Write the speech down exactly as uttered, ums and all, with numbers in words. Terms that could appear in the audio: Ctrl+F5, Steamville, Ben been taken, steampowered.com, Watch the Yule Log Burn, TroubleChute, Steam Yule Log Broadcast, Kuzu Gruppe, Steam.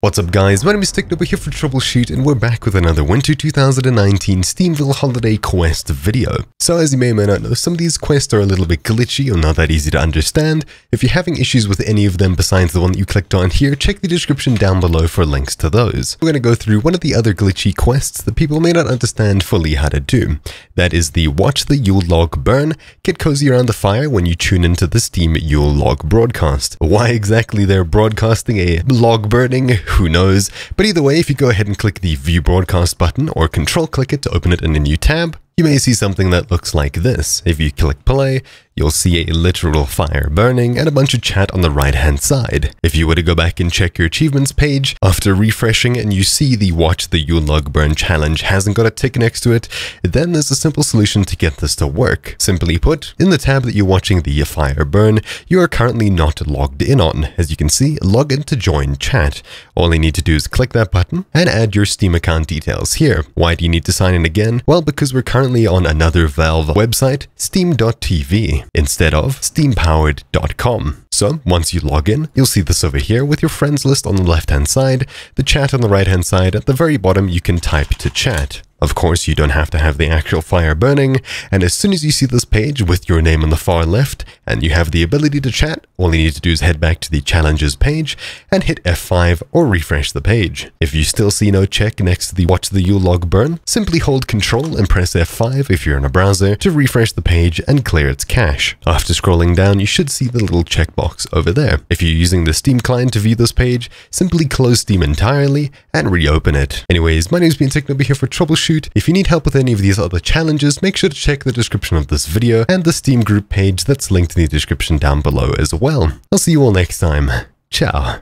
What's up guys, my name is Steam over here for TroubleChute and we're back with another Winter two thousand nineteen Steamville Holiday Quest video. So as you may or may not know, some of these quests are a little bit glitchy or not that easy to understand. If you're having issues with any of them besides the one that you clicked on here, check the description down below for links to those. We're going to go through one of the other glitchy quests that people may not understand fully how to do. That is the Watch the Yule Log Burn, Get Cozy Around the Fire when you tune into the Steam Yule Log Broadcast. Why exactly they're broadcasting a log burning? Who knows? But either way, if you go ahead and click the View Broadcast button or control click it to open it in a new tab, you may see something that looks like this. If you click play, you'll see a literal fire burning and a bunch of chat on the right hand side. If you were to go back and check your achievements page after refreshing and you see the Watch the Yule Log Burn challenge hasn't got a tick next to it, then there's a simple solution to get this to work. Simply put, in the tab that you're watching the fire burn, you are currently not logged in on. As you can see, log in to join chat. All you need to do is click that button and add your Steam account details here. Why do you need to sign in again? Well, because we're currently on another Valve website, steam dot t v, instead of steam powered dot com. So once you log in, you'll see this over here with your friends list on the left hand side, the chat on the right hand side. At the very bottom, you can type to chat. Of course, you don't have to have the actual fire burning, and as soon as you see this page with your name on the far left and you have the ability to chat, all you need to do is head back to the challenges page and hit F five or refresh the page. If you still see no check next to the Watch the Yule Log Burn, simply hold control and press F five if you're in a browser to refresh the page and clear its cache. After scrolling down, you should see the little checkbox over there. If you're using the Steam client to view this page, simply close Steam entirely and reopen it. Anyways, my name's Ben Taken over here for TroubleChute. If you need help with any of these other challenges, make sure to check the description of this video and the Steam group page that's linked in the description down below as well. I'll see you all next time. Ciao.